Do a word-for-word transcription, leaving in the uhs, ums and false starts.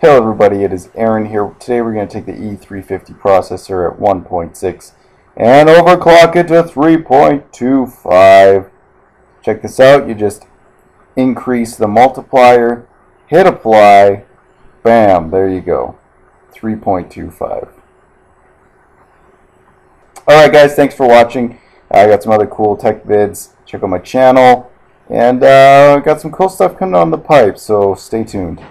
Hello everybody, it is Aaron here. Today we're going to take the E three fifty processor at one point six and overclock it to three point two five. Check this out, you just increase the multiplier, hit apply, bam, there you go, three point two five. Alright guys, thanks for watching. I got some other cool tech vids, check out my channel, and uh, got some cool stuff coming on the pipe, so stay tuned.